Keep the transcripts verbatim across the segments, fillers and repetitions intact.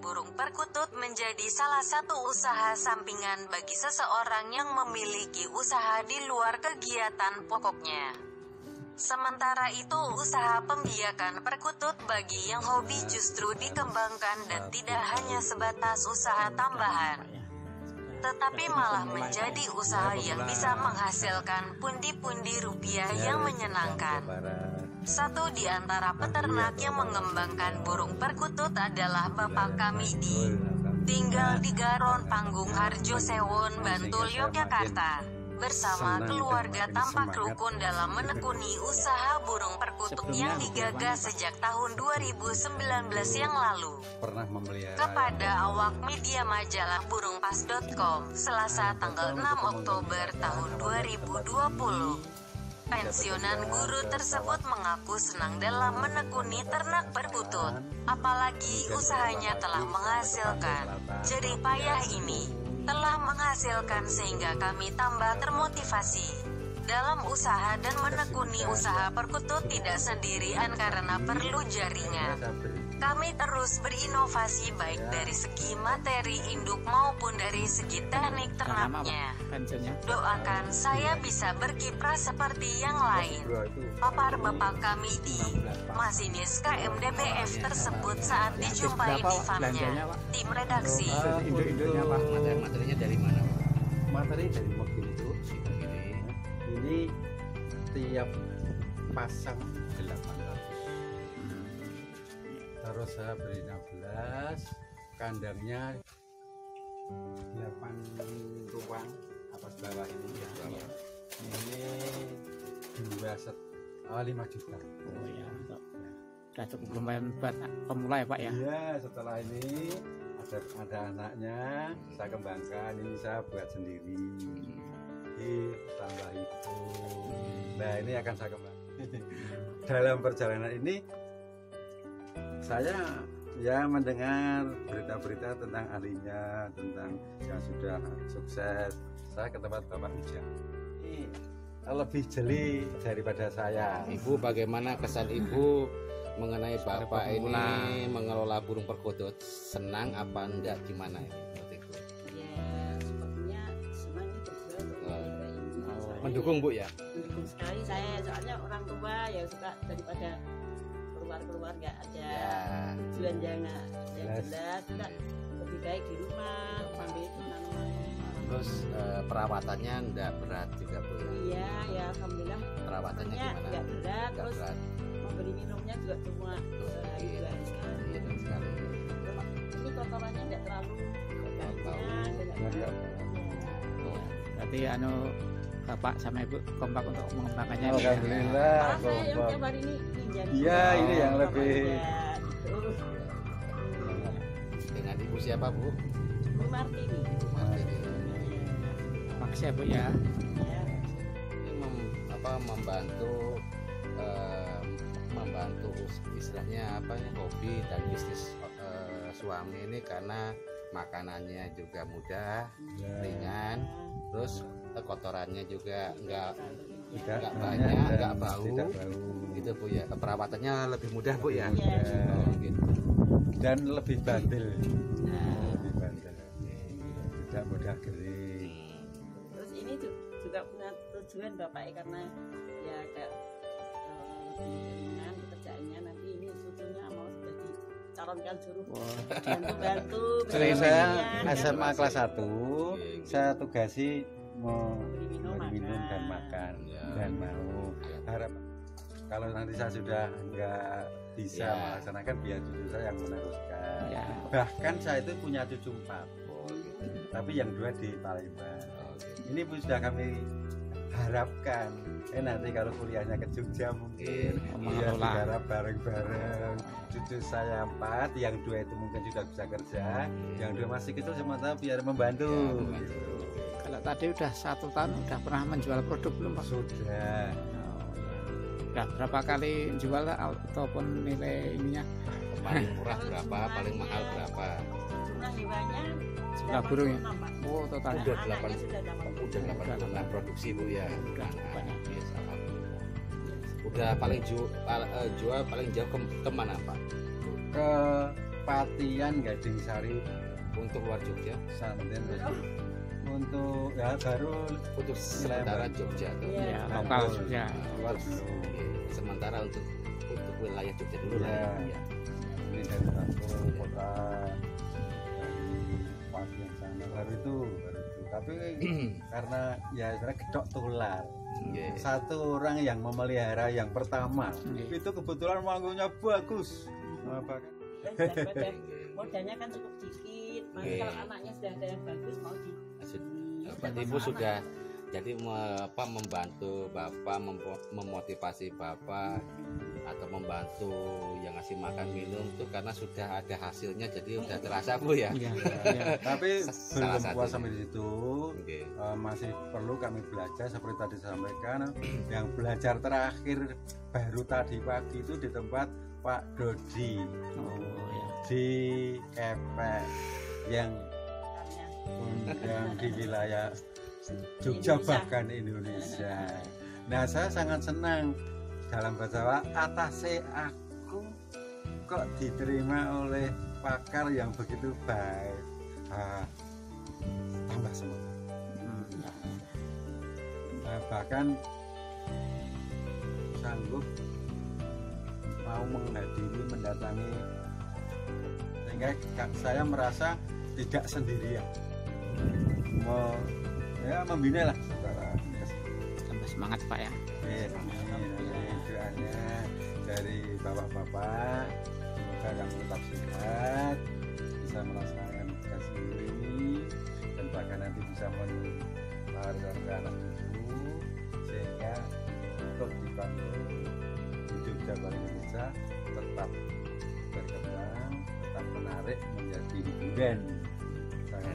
Burung perkutut menjadi salah satu usaha sampingan bagi seseorang yang memiliki usaha di luar kegiatan pokoknya. Sementara itu, usaha pembiakan perkutut bagi yang hobi justru dikembangkan dan tidak hanya sebatas usaha tambahan, tetapi malah menjadi usaha yang bisa menghasilkan pundi-pundi rupiah yang menyenangkan. Satu di antara peternak yang mengembangkan burung perkutut adalah Bapak Kamidi, tinggal di Garon Panggung Harjo Sewon, Bantul, Yogyakarta. Bersama keluarga tampak rukun dalam menekuni usaha burung perkutut yang digagas sejak tahun dua ribu sembilan belas yang lalu. Kepada awak media majalah burungpas titik com, Selasa tanggal enam Oktober tahun dua ribu dua puluh. Pensiunan guru tersebut mengaku senang dalam menekuni ternak perkutut, apalagi usahanya telah menghasilkan. Jerih payah ini telah menghasilkan sehingga kami tambah termotivasi dalam usaha dan menekuni usaha perkutut tidak sendirian karena perlu jaringan. Kami terus berinovasi baik dari segi materi induk maupun dari segi teknik ternaknya. Doakan saya bisa berkiprah seperti yang lain. Papar Bapak Kamidi, masinis K M D B I R D tersebut saat dijumpai di farmnya. Tim redaksi. Induk-induknya apa? Materinya dari mana? Materi dari mobil itu. Ini tiap pasang delapan ratus. Terus saya beri enam belas, kandangnya delapan ruang atas bawah ini ya. Ini dua set, oh, lima juta. Oh ya. Sudah cukup lumayan buat pemula ya, Pak ya. Iya, setelah ini ada ada anaknya, saya kembangkan, ini saya buat sendiri. Tambah itu, nah ini akan saya kembali. Dalam perjalanan ini saya ya mendengar berita-berita tentang ahlinya, tentang yang sudah sukses. Saya ke tempat Bapak Ijah ini lebih jeli daripada saya. Ibu, bagaimana kesan Ibu mengenai Bapak ini mengelola burung perkutut? Senang apa enggak, gimana ini? Mendukung Bu ya? Mendukung sekali saya, soalnya orang tua ya suka daripada keluar-keluar nggak ada tujuan ya. Jangan yang jelas, sudah lebih baik di rumah, sambil itu namanya. Terus eh, perawatannya nggak berat juga Bu? Iya, ya alhamdulillah. Perawatannya gimana? Nggak berat, gak terus berat. Memberi minumnya juga cuma sehari dua hari sekali. Iya, dan sekali. Ini kotorannya nggak terlalu kotornya, nggak terlalu. Nanti anu Bapak sama Ibu kompak untuk mengembangkannya. Oh, alhamdulillah. Saya yang tiap hari ini iya, oh, ini yang lebih. Dengan Ibu siapa Bu? Bu Martini. Bu Martini. Makasih Bu ya. Ya. Ini mem, apa membantu eh, membantu istilahnya apa ya, hobi dan bisnis eh, suami ini karena makanannya juga mudah, yeah, ringan, terus kotorannya juga enggak enggak banyak, enggak bau, gitu Bu ya. Perawatannya lebih mudah Bu ya. Yeah. Oh, gitu. Dan lebih bandel. Nah, lebih bandel. Tidak mudah kering. Terus ini juga punya tujuan Bapak karena ya kayak dengan pekerjaannya nanti ini cucunya mau jadi calonkan suruh bantu-bantu. Saya S M A kelas satu, saya tugasi mau minum, minum dan makan ya, dan mau harap kalau nanti saya sudah nggak bisa ya melaksanakan biar cucu saya yang meneruskan ya. Bahkan saya itu punya cucu empat, oh, gitu. Tapi yang dua di Palembang, oh, gitu. Ini Bu sudah kami harapkan eh nanti kalau kuliahnya ke Jogja mungkin ya digarap bareng-bareng. Cucu saya empat, yang dua itu mungkin sudah bisa kerja, hmm. yang dua masih kecil sementara biar membantu, ya, membantu. Gitu. Kalau tadi udah satu tahun udah pernah menjual produk belum Pak? Sudah. Udah berapa kali jual ataupun nilai ininya? Paling murah berapa? Paling mahal berapa? Jumlah hewannya? Jumlah burungnya? Oh totalnya? Udah delapan. Udah delapan produksi Bu ya. Udah banyak. Udah paling jual paling jauh kemana Pak? Ke Patian Gading Sari untuk luar Jogja, Santen oh. untuk ya Garut, untuk sementara Jogja tuh. Ya, lokal Jogja. Luar dulu. Sementara untuk untuk wilayah Jogja dulu ya. ya. Ini dari Bantul, kota Patian sana baru itu. Tapi karena ya sebenarnya gedok tular. Yes. Satu orang yang memelihara yang pertama yes. itu kebetulan manggungnya bagus. Apa kan? Modalnya kan cukup dikit. Nanti yes. kalau anaknya sudah ada yang bagus mau di. Ibu sudah jadi me, apa, membantu bapak, mem, memotivasi bapak atau membantu yang ngasih makan minum itu karena sudah ada hasilnya, jadi sudah terasa Bu ya. ya, ya. Tapi belum puas sampai di situ, okay. uh, masih perlu kami belajar seperti tadi sampaikan. Yang belajar terakhir baru tadi pagi itu di tempat Pak Dodi oh, ya. di E P N yang undang di wilayah Jogja Indonesia. bahkan Indonesia. Nah saya sangat senang. Dalam bahasa Jawa, atase aku kok diterima oleh pakar yang begitu baik. Ah, tambah semua. Hmm. Nah, bahkan sanggup mau menghadiri, mendatangi, sehingga saya merasa tidak sendirian. Mau ya membina lah. Tambah semangat Pak ya. Eh, dari bapak-bapak semoga kami tetap sehat, bisa melaksanakan tugas ini dan bahkan nanti bisa menularkan ke anak cucu sehingga untuk dibantu hidup Jabar Indonesia tetap berkembang, tetap menarik, menjadi hiburan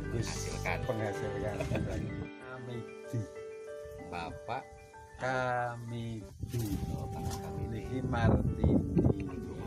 menghasilkan penghasilkan Kamidi Bapak Kamidi Bapak Kamidi Martini.